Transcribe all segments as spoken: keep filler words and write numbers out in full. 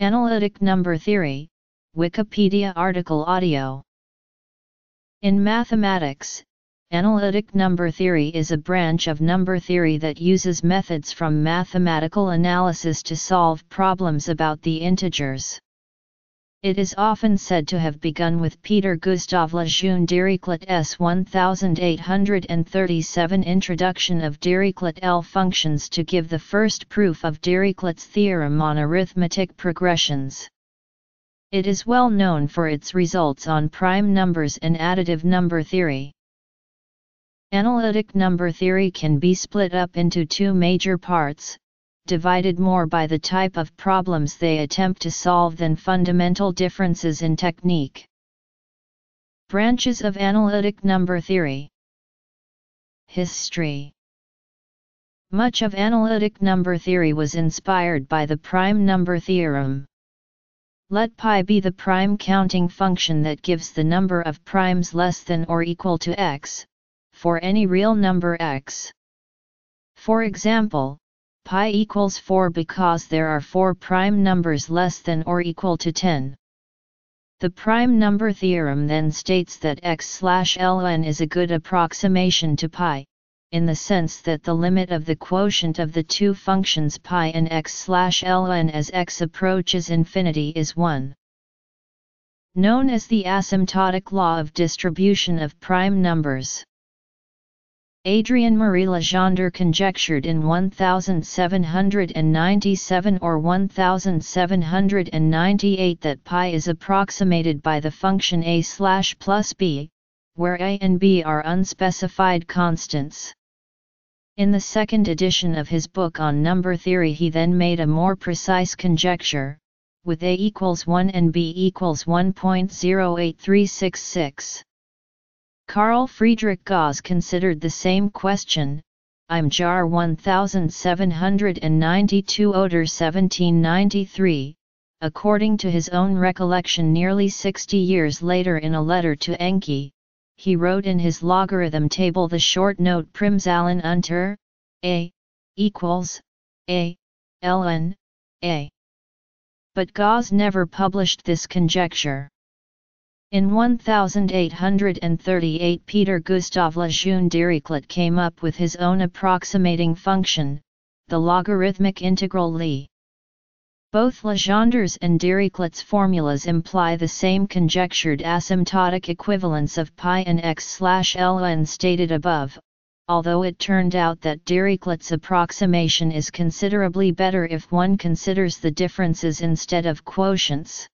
Analytic number theory, Wikipedia article audio. In mathematics, analytic number theory is a branch of number theory that uses methods from mathematical analysis to solve problems about the integers. It is often said to have begun with Peter Gustav Lejeune Dirichlet's eighteen thirty-seven introduction of Dirichlet L-functions to give the first proof of Dirichlet's theorem on arithmetic progressions. It is well known for its results on prime numbers and additive number theory. Analytic number theory can be split up into two major parts, divided more by the type of problems they attempt to solve than fundamental differences in technique. Branches of analytic number theory. History. Much of analytic number theory was inspired by the prime number theorem. Let pi be the prime counting function that gives the number of primes less than or equal to x, for any real number x. For example, pi equals four because there are four prime numbers less than or equal to ten. The prime number theorem then states that x slash ln is a good approximation to pi, in the sense that the limit of the quotient of the two functions pi and x slash ln as x approaches infinity is one. Known as the asymptotic law of distribution of prime numbers. Adrien-Marie Legendre conjectured in seventeen ninety-seven or seventeen ninety-eight that pi is approximated by the function a slash plus b, where a and b are unspecified constants. In the second edition of his book on number theory he then made a more precise conjecture, with a equals one and b equals one point zero eight three six six. Carl Friedrich Gauss considered the same question, im Jahr seventeen ninety-two oder seventeen ninety-three, according to his own recollection nearly sixty years later in a letter to Encke. He wrote in his logarithm table the short note Primzahlen unter a equals a ln a. But Gauss never published this conjecture. In eighteen thirty-eight Peter Gustav Lejeune Dirichlet came up with his own approximating function, the logarithmic integral Li. Both Legendre's and Dirichlet's formulas imply the same conjectured asymptotic equivalence of pi and x slash ln stated above, although it turned out that Dirichlet's approximation is considerably better if one considers the differences instead of quotients.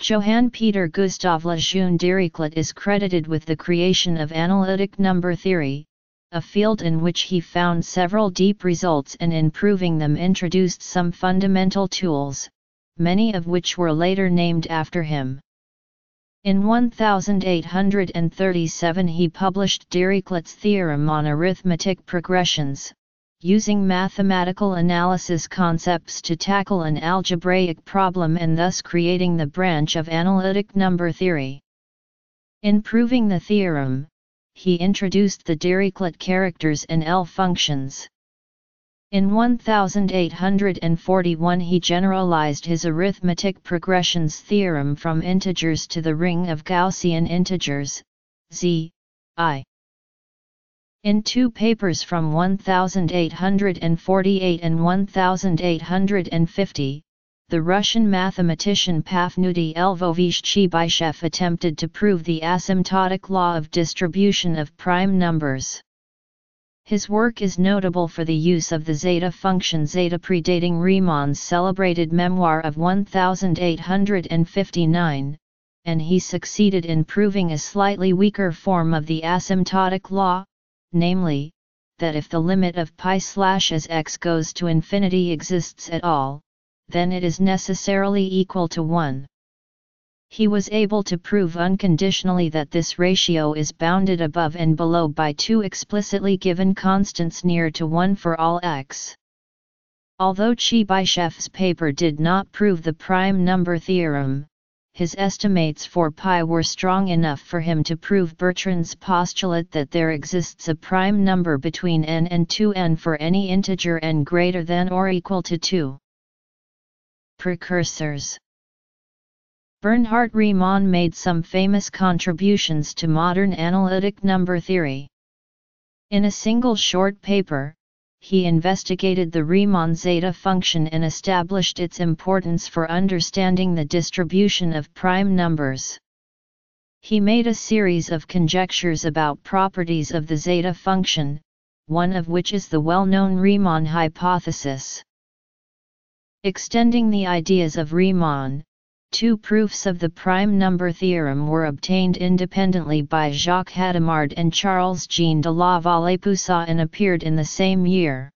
Johann Peter Gustav Lejeune Dirichlet is credited with the creation of analytic number theory, a field in which he found several deep results and in proving them introduced some fundamental tools, many of which were later named after him. In eighteen thirty-seven he published Dirichlet's theorem on arithmetic progressions, using mathematical analysis concepts to tackle an algebraic problem and thus creating the branch of analytic number theory. In proving the theorem, he introduced the Dirichlet characters and L-functions. In eighteen forty-one he generalized his arithmetic progressions theorem from integers to the ring of Gaussian integers, Z, I. In two papers from eighteen forty-eight and eighteen fifty, the Russian mathematician Pafnuty Lvovich Chebyshev attempted to prove the asymptotic law of distribution of prime numbers. His work is notable for the use of the zeta function zeta predating Riemann's celebrated memoir of eighteen fifty-nine, and he succeeded in proving a slightly weaker form of the asymptotic law, namely, that if the limit of pi slash as x goes to infinity exists at all, then it is necessarily equal to one. He was able to prove unconditionally that this ratio is bounded above and below by two explicitly given constants near to one for all x. Although Chebyshev's paper did not prove the prime number theorem, his estimates for pi were strong enough for him to prove Bertrand's postulate that there exists a prime number between n and two n for any integer n greater than or equal to two. precursors. Bernhard Riemann made some famous contributions to modern analytic number theory. In a single short paper, he investigated the Riemann zeta function and established its importance for understanding the distribution of prime numbers. He made a series of conjectures about properties of the zeta function, one of which is the well-known Riemann hypothesis. Extending the ideas of Riemann, two proofs of the prime number theorem were obtained independently by Jacques Hadamard and Charles Jean de la Vallée Poussin and appeared in the same year.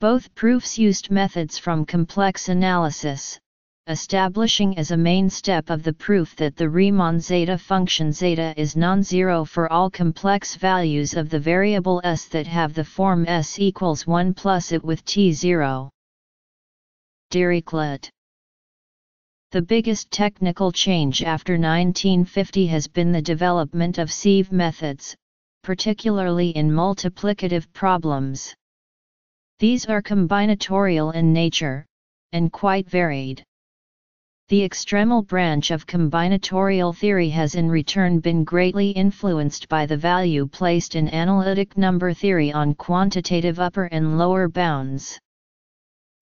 Both proofs used methods from complex analysis, establishing as a main step of the proof that the Riemann zeta function zeta is non-zero for all complex values of the variable s that have the form s equals one plus it with t zero. Dirichlet. The biggest technical change after nineteen fifty has been the development of sieve methods, particularly in multiplicative problems. These are combinatorial in nature, and quite varied. The extremal branch of combinatorial theory has in return been greatly influenced by the value placed in analytic number theory on quantitative upper and lower bounds.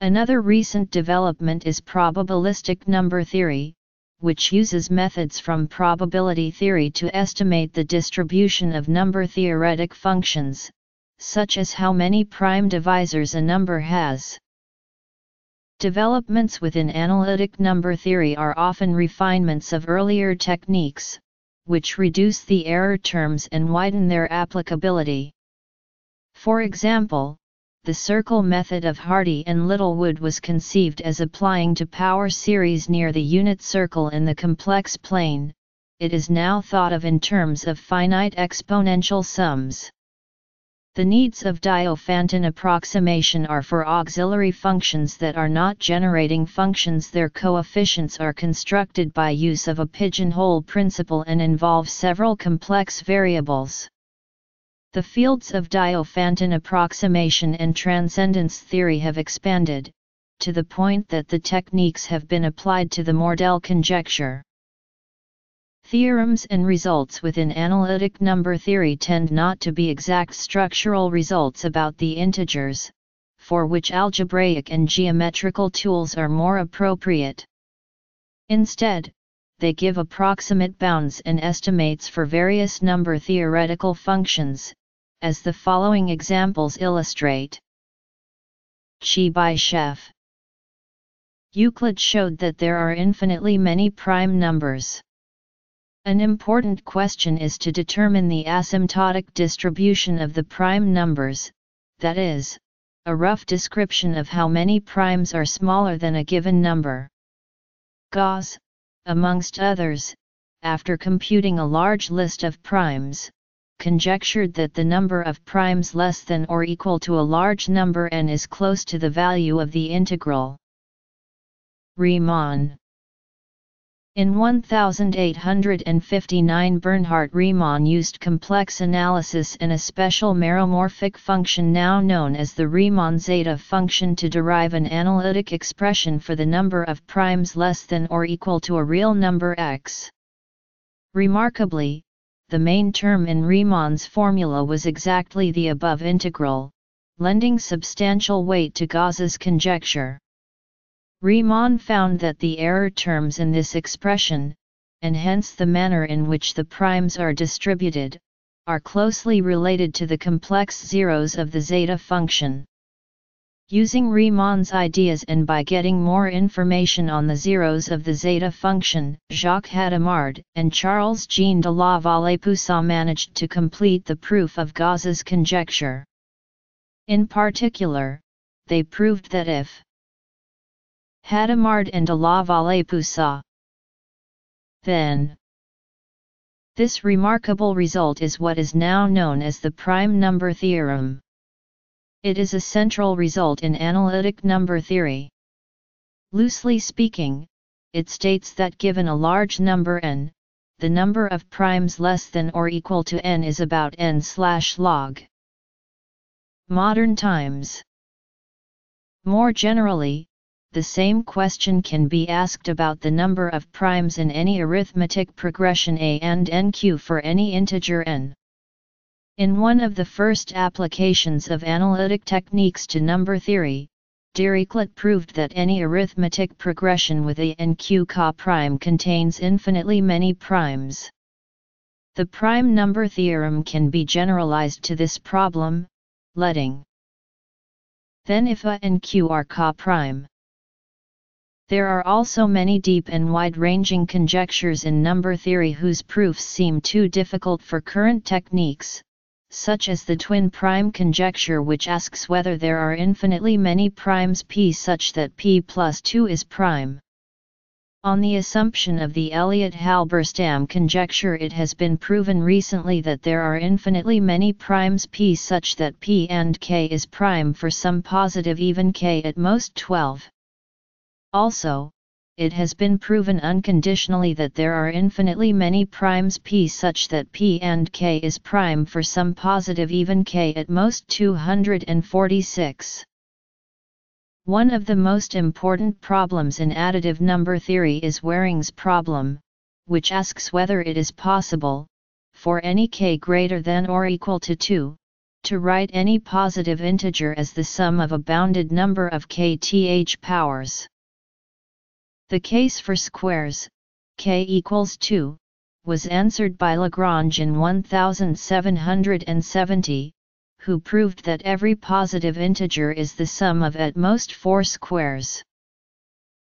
Another recent development is probabilistic number theory, which uses methods from probability theory to estimate the distribution of number-theoretic functions, such as how many prime divisors a number has. Developments within analytic number theory are often refinements of earlier techniques, which reduce the error terms and widen their applicability. For example, the circle method of Hardy and Littlewood was conceived as applying to power series near the unit circle in the complex plane. It is now thought of in terms of finite exponential sums. The needs of Diophantine approximation are for auxiliary functions that are not generating functions. Their coefficients are constructed by use of a pigeonhole principle and involve several complex variables. The fields of Diophantine approximation and transcendence theory have expanded, to the point that the techniques have been applied to the Mordell conjecture. Theorems and results within analytic number theory tend not to be exact structural results about the integers, for which algebraic and geometrical tools are more appropriate. Instead, they give approximate bounds and estimates for various number theoretical functions, as the following examples illustrate. Chebyshev. Euclid showed that there are infinitely many prime numbers. An important question is to determine the asymptotic distribution of the prime numbers, that is, a rough description of how many primes are smaller than a given number. Gauss, amongst others, after computing a large list of primes, conjectured that the number of primes less than or equal to a large number n is close to the value of the integral. Riemann. In eighteen fifty-nine, Bernhard Riemann used complex analysis and a special meromorphic function now known as the Riemann zeta function to derive an analytic expression for the number of primes less than or equal to a real number x. Remarkably, the main term in Riemann's formula was exactly the above integral, lending substantial weight to Gauss's conjecture. Riemann found that the error terms in this expression, and hence the manner in which the primes are distributed, are closely related to the complex zeros of the zeta function. Using Riemann's ideas and by getting more information on the zeros of the zeta function, Jacques Hadamard and Charles Jean de la Vallée Poussin managed to complete the proof of Gauss's conjecture. In particular, they proved that if Hadamard and de la Vallée Poussin, then this remarkable result is what is now known as the prime number theorem. It is a central result in analytic number theory. Loosely speaking, it states that given a large number n, the number of primes less than or equal to n is about n slash log. Modern times. More generally, the same question can be asked about the number of primes in any arithmetic progression A and N Q for any integer n. In one of the first applications of analytic techniques to number theory, Dirichlet proved that any arithmetic progression with A and Q prime contains infinitely many primes. The prime number theorem can be generalized to this problem, letting then if A and Q are Ka prime. There are also many deep and wide-ranging conjectures in number theory whose proofs seem too difficult for current techniques, such as the twin prime conjecture, which asks whether there are infinitely many primes P such that P plus two is prime. On the assumption of the Elliott-Halberstam conjecture, it has been proven recently that there are infinitely many primes P such that P and K is prime for some positive even K, at most twelve. Also, it has been proven unconditionally that there are infinitely many primes P such that P and K is prime for some positive even K, at most two hundred forty-six. One of the most important problems in additive number theory is Waring's problem, which asks whether it is possible, for any K greater than or equal to two, to write any positive integer as the sum of a bounded number of K T H powers. The case for squares, K equals two, was answered by Lagrange in one thousand seven hundred seventy, who proved that every positive integer is the sum of at most four squares.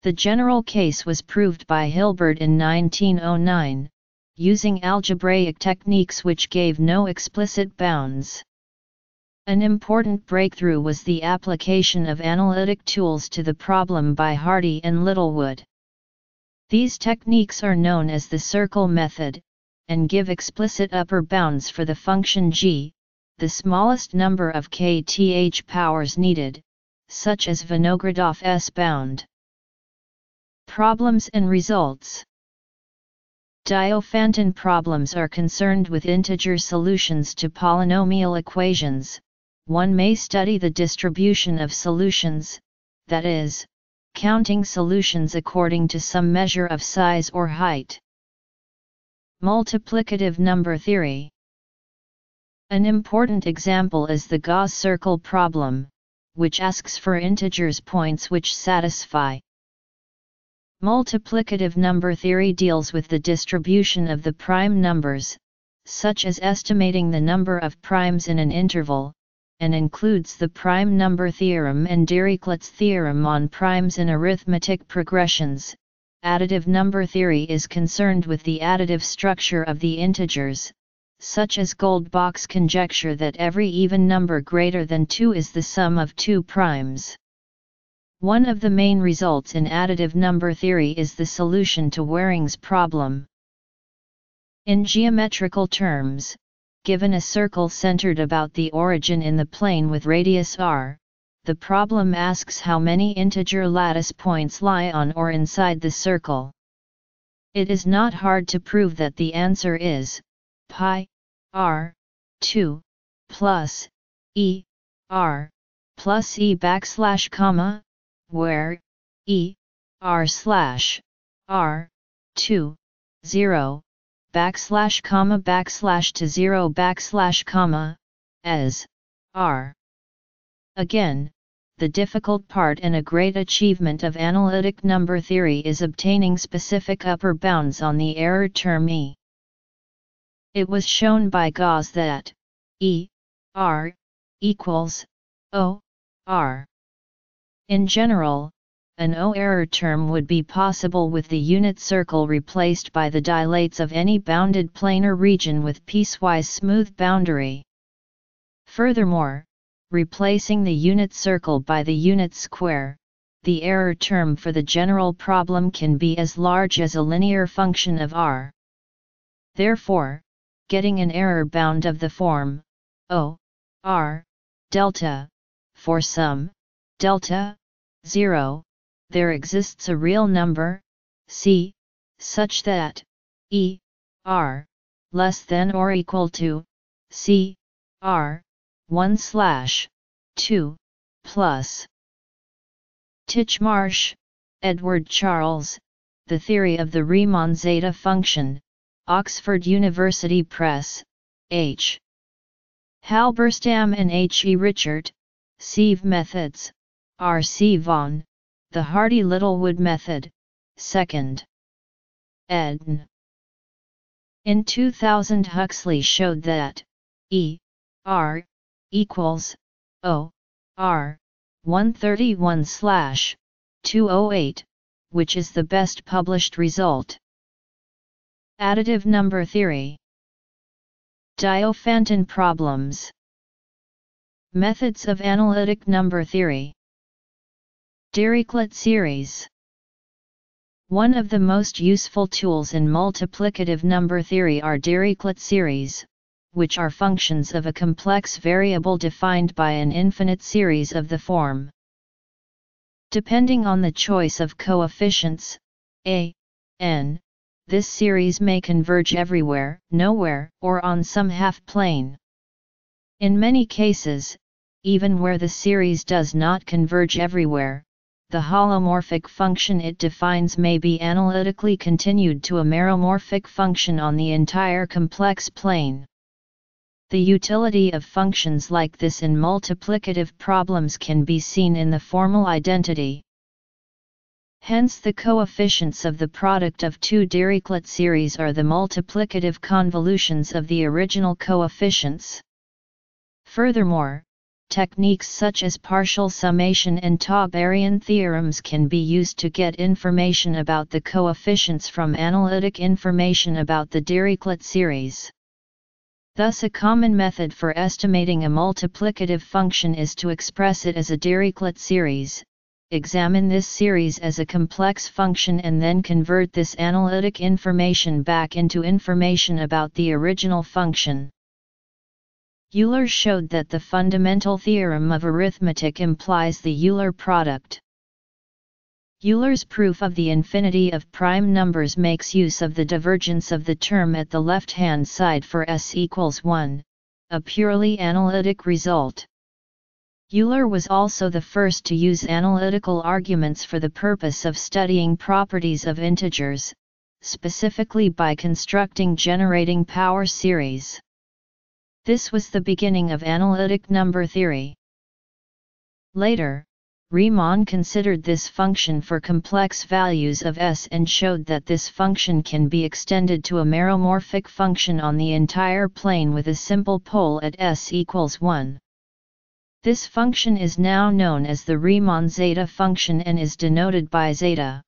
The general case was proved by Hilbert in nineteen oh nine, using algebraic techniques which gave no explicit bounds. An important breakthrough was the application of analytic tools to the problem by Hardy and Littlewood. These techniques are known as the circle method, and give explicit upper bounds for the function g, the smallest number of kth powers needed, such as Vinogradov's bound. Problems and results. Diophantine problems are concerned with integer solutions to polynomial equations. One may study the distribution of solutions, that is, counting solutions according to some measure of size or height. Multiplicative number theory. An important example is the Gauss circle problem, which asks for integers points which satisfy. Multiplicative number theory deals with the distribution of the prime numbers, such as estimating the number of primes in an interval, and includes the prime number theorem and Dirichlet's theorem on primes in arithmetic progressions. Additive number theory is concerned with the additive structure of the integers, such as Goldbach's conjecture that every even number greater than two is the sum of two primes. One of the main results in additive number theory is the solution to Waring's problem. In geometrical terms, given a circle centered about the origin in the plane with radius r, the problem asks how many integer lattice points lie on or inside the circle. It is not hard to prove that the answer is pi r two plus e r plus e backslash comma, where e r slash r two zero backslash comma backslash to zero backslash comma as r. Again, the difficult part and a great achievement of analytic number theory is obtaining specific upper bounds on the error term e. It was shown by Gauss that e r equals o r. In general, an O-error term would be possible with the unit circle replaced by the dilates of any bounded planar region with piecewise smooth boundary. Furthermore, replacing the unit circle by the unit square, the error term for the general problem can be as large as a linear function of R. Therefore, getting an error bound of the form O R delta for some delta zero, there exists a real number, C, such that E, R, less than or equal to, C, R, one slash, two, plus. Titchmarsh, Edward Charles, The Theory of the Riemann Zeta Function, Oxford University Press, H. Halberstam and H. E. Richard, Sieve Methods, R. C. Vaughan, The Hardy Littlewood Method, second. Ed. In two thousand, Huxley showed that E R equals O R one thirty-one slash two oh eight, which is the best published result. Additive number theory. Diophantine problems. Methods of analytic number theory. Dirichlet series. One of the most useful tools in multiplicative number theory are Dirichlet series, which are functions of a complex variable defined by an infinite series of the form. Depending on the choice of coefficients, a, n, this series may converge everywhere, nowhere, or on some half-plane. In many cases, even where the series does not converge everywhere, the holomorphic function it defines may be analytically continued to a meromorphic function on the entire complex plane. The utility of functions like this in multiplicative problems can be seen in the formal identity. Hence, the coefficients of the product of two Dirichlet series are the multiplicative convolutions of the original coefficients. Furthermore, techniques such as partial summation and Tauberian theorems can be used to get information about the coefficients from analytic information about the Dirichlet series. Thus, a common method for estimating a multiplicative function is to express it as a Dirichlet series, examine this series as a complex function, and then convert this analytic information back into information about the original function. Euler showed that the fundamental theorem of arithmetic implies the Euler product. Euler's proof of the infinity of prime numbers makes use of the divergence of the term at the left-hand side for s equals one, a purely analytic result. Euler was also the first to use analytical arguments for the purpose of studying properties of integers, specifically by constructing generating power series. This was the beginning of analytic number theory. Later, Riemann considered this function for complex values of S and showed that this function can be extended to a meromorphic function on the entire plane with a simple pole at S equals one. This function is now known as the Riemann zeta function and is denoted by zeta.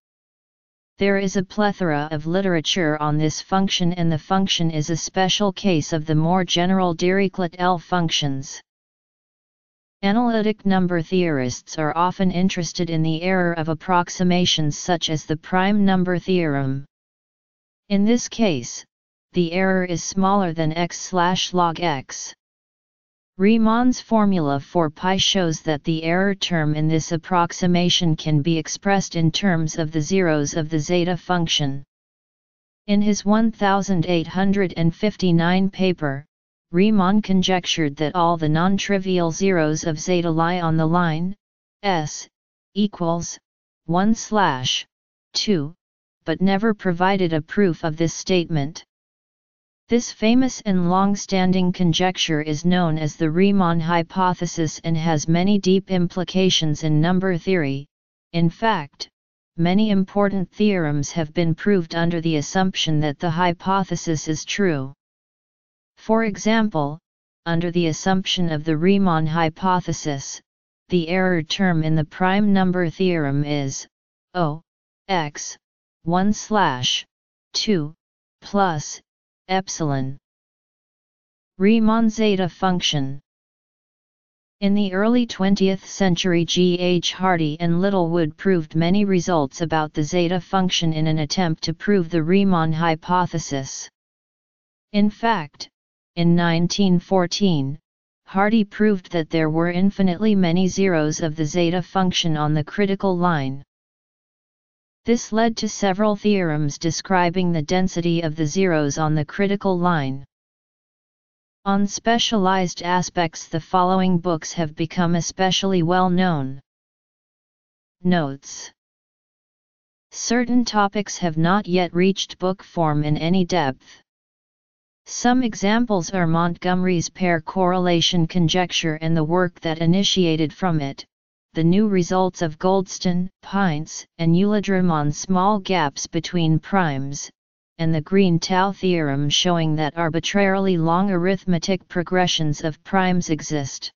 There is a plethora of literature on this function, and the function is a special case of the more general Dirichlet L-functions. Analytic number theorists are often interested in the error of approximations such as the prime number theorem. In this case, the error is smaller than x slash log x. Riemann's formula for pi shows that the error term in this approximation can be expressed in terms of the zeros of the zeta function. In his eighteen fifty-nine paper, Riemann conjectured that all the non-trivial zeros of zeta lie on the line S equals one slash two, but never provided a proof of this statement. This famous and long-standing conjecture is known as the Riemann hypothesis and has many deep implications in number theory. In fact, many important theorems have been proved under the assumption that the hypothesis is true. For example, under the assumption of the Riemann hypothesis, the error term in the prime number theorem is O x one slash two plus epsilon. Riemann zeta function. In the early twentieth century, G. H. Hardy and Littlewood proved many results about the zeta function in an attempt to prove the Riemann hypothesis. In fact, in nineteen fourteen, Hardy proved that there were infinitely many zeros of the zeta function on the critical line. This led to several theorems describing the density of the zeros on the critical line. On specialized aspects, the following books have become especially well known. Notes. Certain topics have not yet reached book form in any depth. Some examples are Montgomery's pair correlation conjecture and the work that initiated from it, the new results of Goldston, Pintz, and Eulodrom on small gaps between primes, and the Green Tau theorem showing that arbitrarily long arithmetic progressions of primes exist.